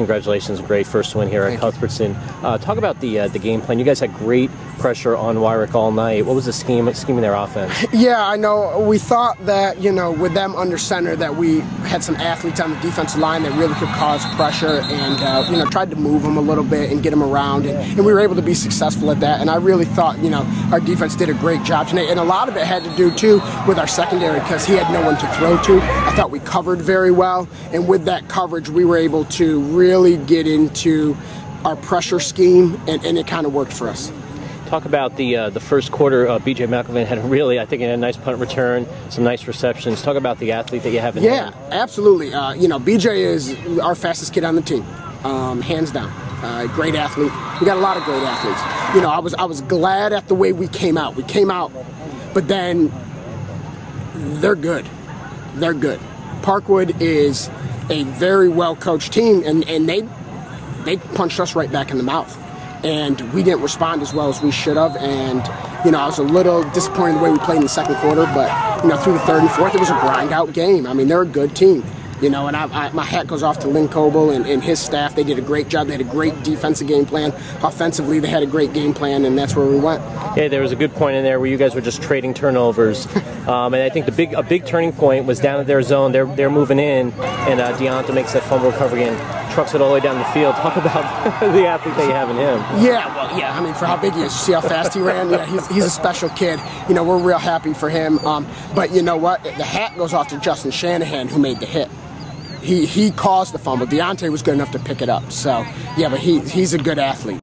congratulations, great first win here at Cuthbertson. Talk about the game plan. You guys had great pressure on Wyrick all night. What was the scheme of their offense? Yeah, I know. We thought that, you know, with them under center, that we had some athletes on the defensive line that really could cause pressure and, you know, tried to move them a little bit and get them around. And we were able to be successful at that. And I really thought, you know, our defense did a great job tonight. And a lot of it had to do, too, with our secondary because he had no one to throw to. I thought we covered very well. And with that coverage, we were able to really get into our pressure scheme, and it kind of worked for us. Talk about the first quarter. B.J. McElvin had really, I think, he had a nice punt return, some nice receptions. Talk about the athlete that you have in there. Yeah, absolutely. You know, B.J. is our fastest kid on the team, hands down. Great athlete. We got a lot of great athletes. You know, I was glad at the way we came out. We came out, but then they're good. They're good. Parkwood is a very well-coached team, and they punched us right back in the mouth. And we didn't respond as well as we should have. And, you know, I was a little disappointed the way we played in the second quarter. But, you know, through the third and fourth, it was a grind-out game. I mean, they're a good team. You know, and my hat goes off to Lynn Coble and his staff. They did a great job. They had a great defensive game plan. Offensively, they had a great game plan, and that's where we went. Yeah, there was a good point in there where you guys were just trading turnovers. And I think a big turning point was down at their zone. They're moving in, and Deonta makes that fumble recovery and trucks it all the way down the field. Talk about the athlete that you have in him. Yeah, well, yeah. I mean, for how big he is, you see how fast he ran? Yeah, he's a special kid. You know, we're real happy for him. But you know what? The hat goes off to Justin Shanahan, who made the hit. He caused the fumble. Deonte was good enough to pick it up. So, yeah, but he's a good athlete.